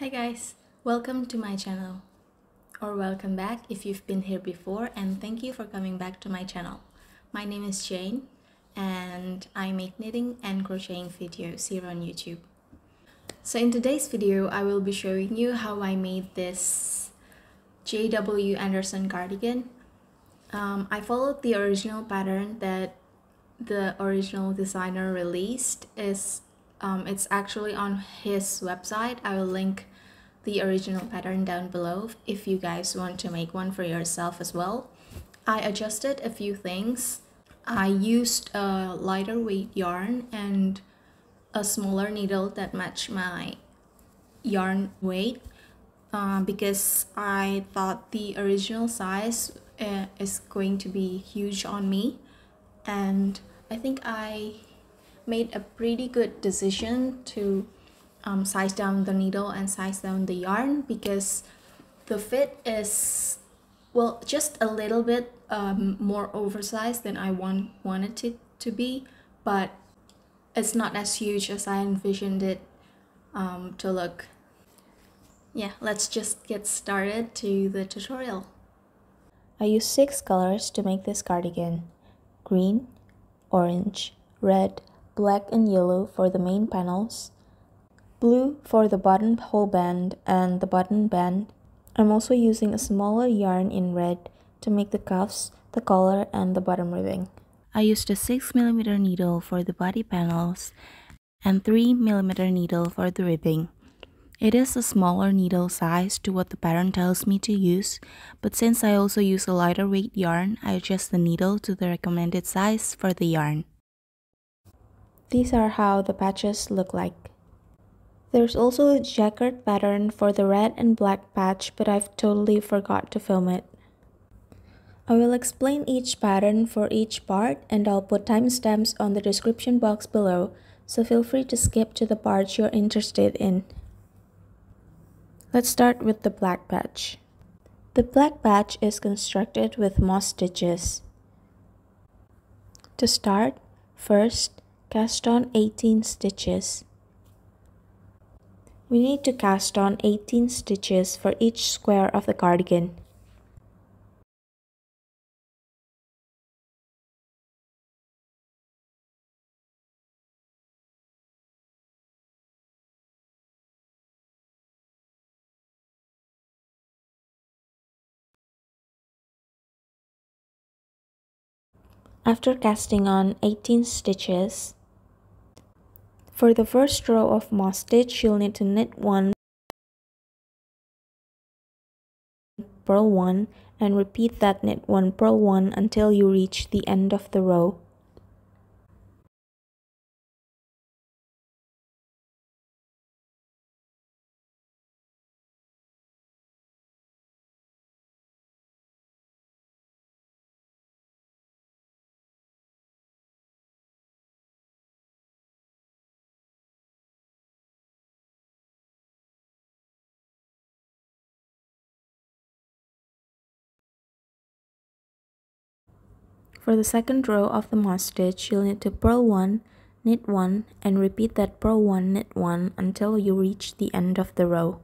Hi guys, welcome to my channel, or welcome back if you've been here before, and thank you for coming back to my channel. My name is Jane and I make knitting and crocheting videos here on YouTube. So in today's video I will be showing you how I made this JW Anderson cardigan. I followed the original pattern that the original designer released. It's actually on his website. I will link the original pattern down below if you guys want to make one for yourself as well. I adjusted a few things. I used a lighter weight yarn and a smaller needle that matched my yarn weight because I thought the original size is going to be huge on me, and I think I made a pretty good decision to size down the needle and size down the yarn, because the fit is, well, just a little bit more oversized than I wanted it to be, but it's not as huge as I envisioned it to look. Yeah, let's just get started to the tutorial. I used 6 colors to make this cardigan: green, orange, red, black and yellow for the main panels, blue for the button hole band and the button band. I'm also using a smaller yarn in red to make the cuffs, the collar and the bottom ribbing. I used a 6mm needle for the body panels and 3mm needle for the ribbing. It is a smaller needle size to what the pattern tells me to use, but since I also use a lighter weight yarn, I adjust the needle to the recommended size for the yarn. These are how the patches look like. There's also a Jaquard pattern for the red and black patch, but I've totally forgot to film it. I will explain each pattern for each part, and I'll put timestamps on the description box below, so feel free to skip to the parts you're interested in. Let's start with the black patch. The black patch is constructed with moss stitches. To start, first, cast on 18 stitches. We need to cast on 18 stitches for each square of the cardigan. After casting on 18 stitches, for the first row of moss stitch, you'll need to knit 1, purl 1, and repeat that knit 1, purl 1 until you reach the end of the row. For the second row of the moss stitch, you'll need to purl 1, knit 1, and repeat that purl 1, knit 1 until you reach the end of the row.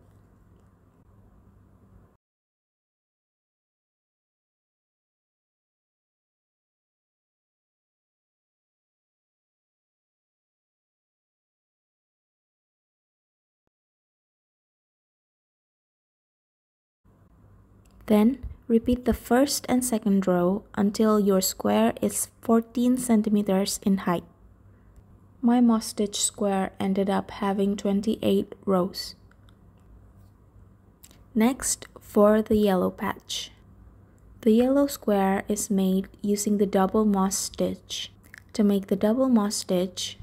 Then, repeat the first and second row until your square is 14 centimeters in height. My moss stitch square ended up having 28 rows. Next, for the yellow patch. The yellow square is made using the double moss stitch. To make the double moss stitch,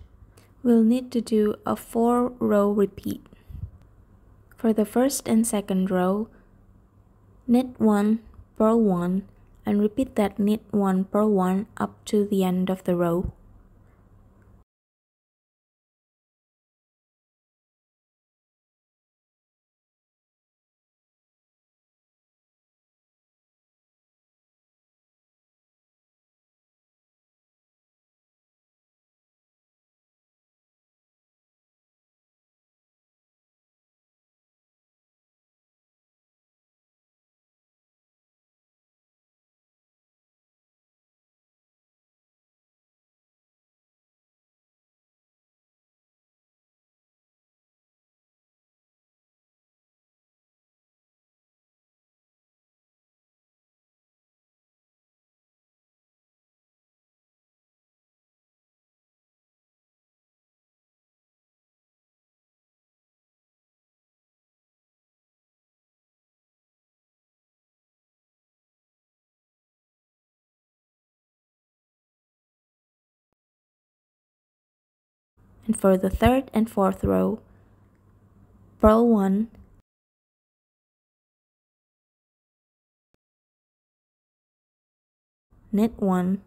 we'll need to do a 4-row repeat. For the first and second row, knit 1, purl 1, and repeat that knit 1, purl 1 up to the end of the row. and for the third and fourth row, purl 1, knit 1,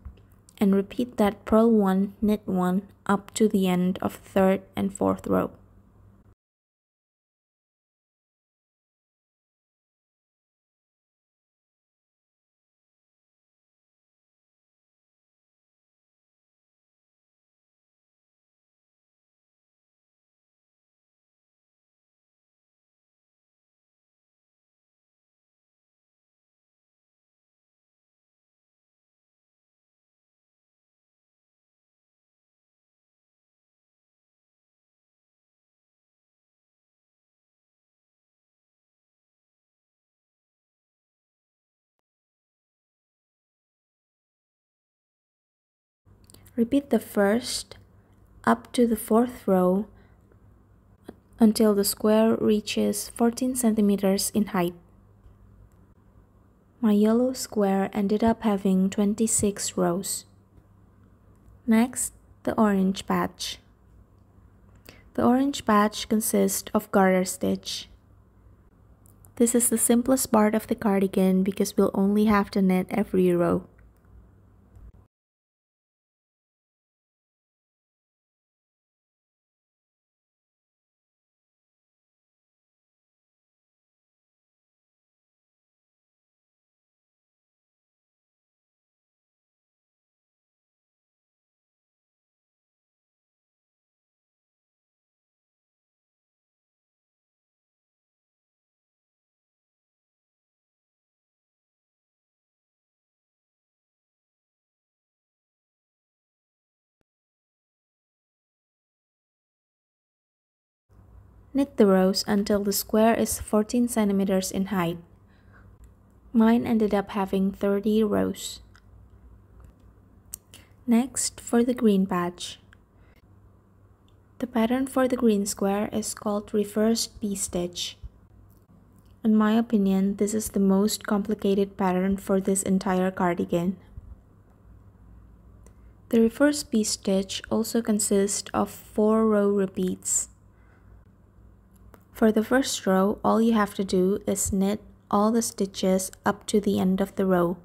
and repeat that purl 1, knit 1 up to the end of third and fourth row. Repeat the first up to the fourth row until the square reaches 14 centimeters in height. My yellow square ended up having 26 rows. Next, the orange patch. The orange patch consists of garter stitch. This is the simplest part of the cardigan because we'll only have to knit every row. Knit the rows until the square is 14 centimeters in height. Mine ended up having 30 rows. Next, for the green patch. The pattern for the green square is called Reverse Bee Stitch. In my opinion, this is the most complicated pattern for this entire cardigan. The Reverse Bee Stitch also consists of 4 row repeats. For the first row, all you have to do is knit all the stitches up to the end of the row.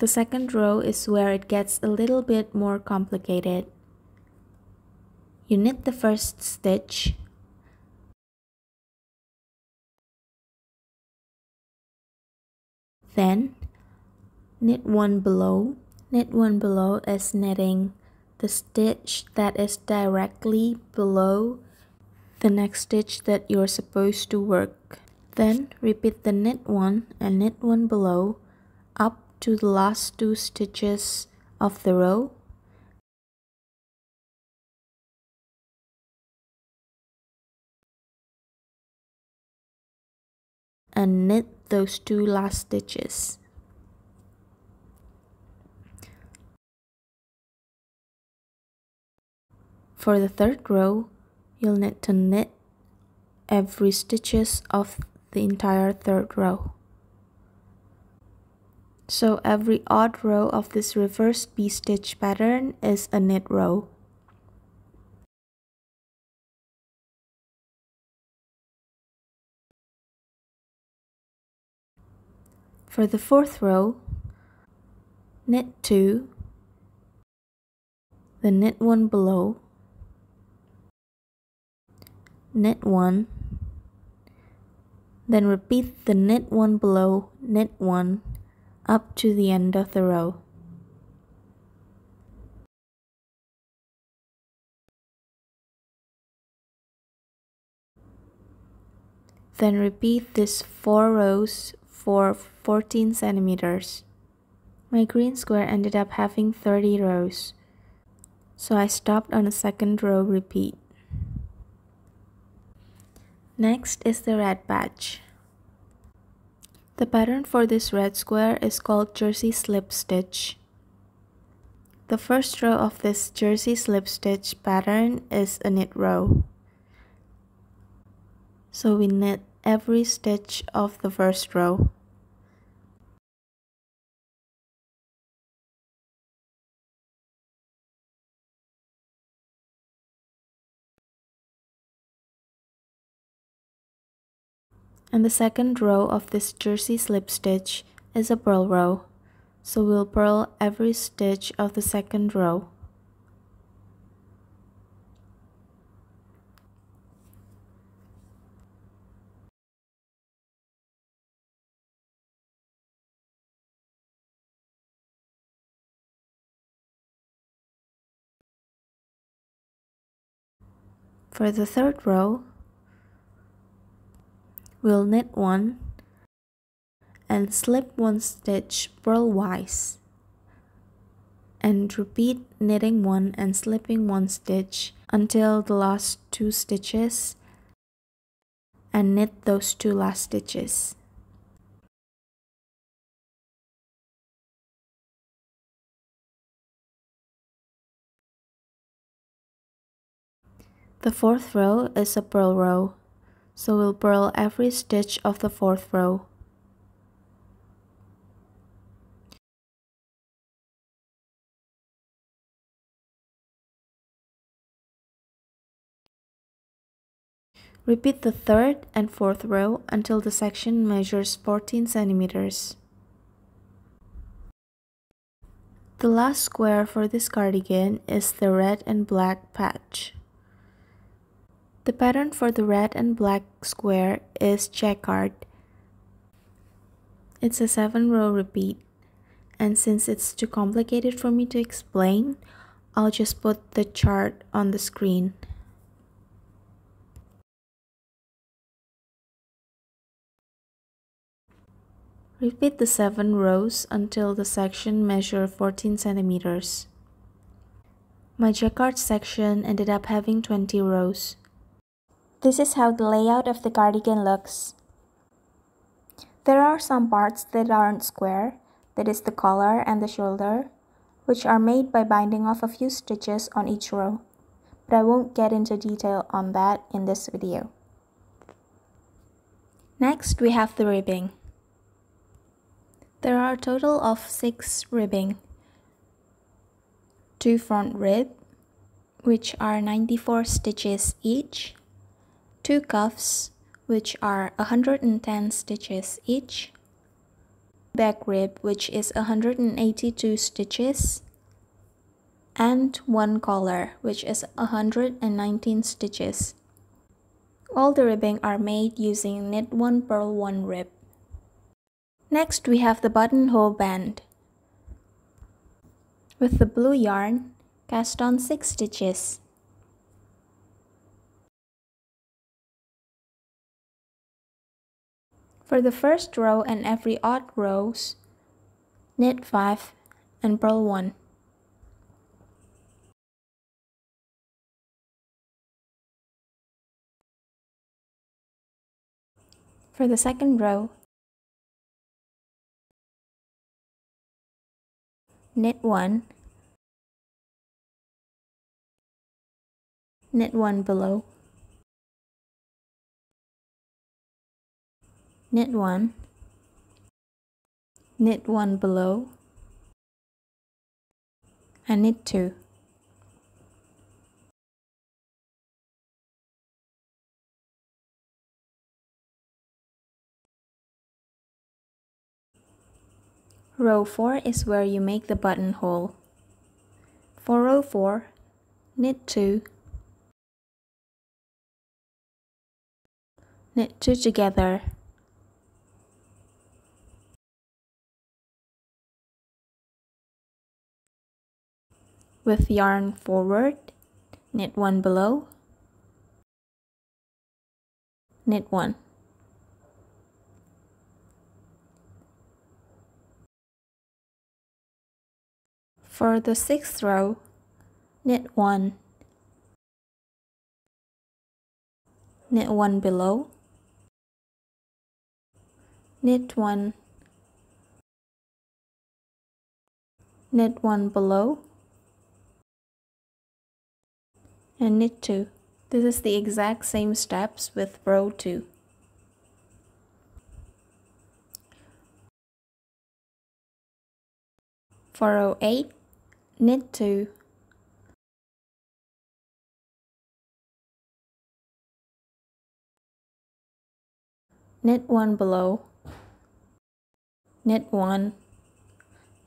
The second row is where it gets a little bit more complicated. You knit the first stitch, then knit one below. Knit one below is knitting the stitch that is directly below the next stitch that you're supposed to work. Then repeat the knit one and knit one below up to the last 2 stitches of the row, and knit those 2 last stitches. For the third row, you'll need to knit every stitches of the entire third row. So every odd row of this reverse bee stitch pattern is a knit row. For the fourth row, knit 2, then knit one below, knit 1, then repeat the knit one below, knit 1, up to the end of the row. Then repeat this 4 rows for 14 centimeters. My green square ended up having 30 rows, so I stopped on a second row repeat. Next is the red patch. The pattern for this red square is called Jersey Slip Stitch. The first row of this jersey slip stitch pattern is a knit row. So we knit every stitch of the first row. And the second row of this jersey slip stitch is a purl row. So we'll purl every stitch of the second row. For the third row, we'll knit one and slip one stitch purlwise, and repeat knitting one and slipping one stitch until the last two stitches, and knit those two last stitches. The fourth row is a purl row, so we'll purl every stitch of the fourth row. Repeat the third and fourth row until the section measures 14 centimeters. The last square for this cardigan is the red and black patch. The pattern for the red and black square is Jaquard. It's a 7-row repeat, and since it's too complicated for me to explain, I'll just put the chart on the screen. Repeat the 7 rows until the section measures 14 centimeters. My Jaquard section ended up having 20 rows. This is how the layout of the cardigan looks. There are some parts that aren't square, that is the collar and the shoulder, which are made by binding off a few stitches on each row, but I won't get into detail on that in this video. Next, we have the ribbing. There are a total of 6 ribbing, 2 front rib, which are 94 stitches each, 2 cuffs, which are 110 stitches each, back rib, which is 182 stitches, and 1 collar, which is 119 stitches. All the ribbing are made using knit 1 purl 1 rib. Next, we have the buttonhole band. With the blue yarn, cast on 6 stitches. For the first row and every odd rows, knit 5 and purl 1. For the second row, knit 1, knit 1 below, knit 1, knit 1 below, and knit 2. Row 4 is where you make the buttonhole. For row 4, knit 2, knit 2 together, with yarn forward, knit 1 below, knit 1. For the 6th row, knit 1, knit 1 below, knit 1, knit 1 below, and knit 2. This is the exact same steps with row 2. For row 8, knit 2. Knit 1 below, knit 1,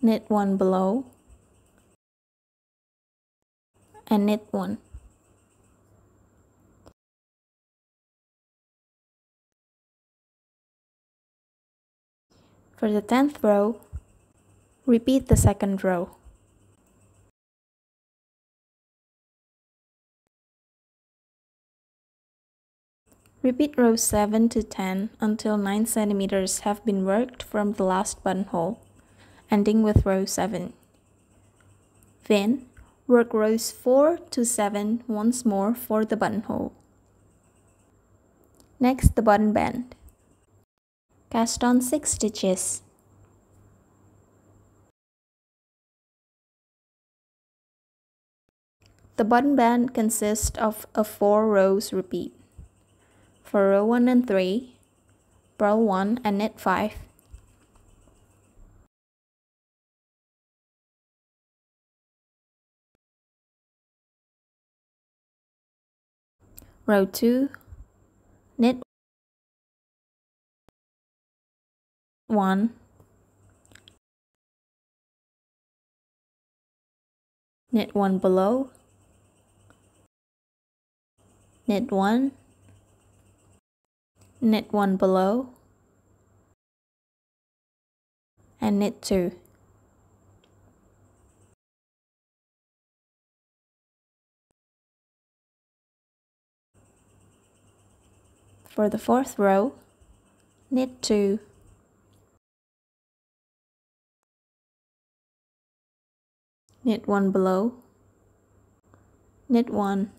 knit 1 below, and knit 1. For the 10th row, repeat the second row. Repeat rows 7 to 10 until 9 cm have been worked from the last buttonhole, ending with row 7. Then, work rows 4 to 7 once more for the buttonhole. Next, the button band. Cast on 6 stitches. The button band consists of a 4-rows repeat. For row 1 and 3, purl 1 and knit 5. Row 2, knit 1, knit 1 below, knit 1, knit 1 below, and knit 2. For the 4th row, knit 2. Knit 1 below, knit 1,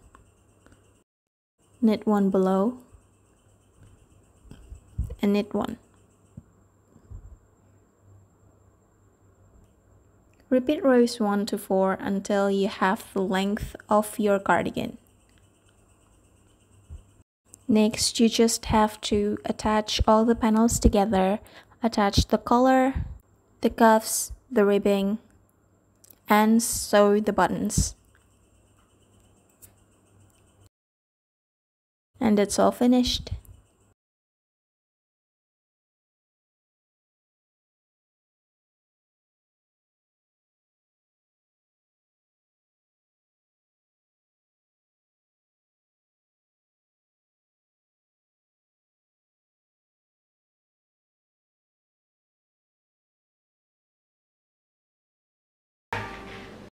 knit 1 below, and knit 1. Repeat rows 1 to 4 until you have the length of your cardigan. Next, you just have to attach all the panels together, attach the collar, the cuffs, the ribbing, and sew the buttons. And it's all finished.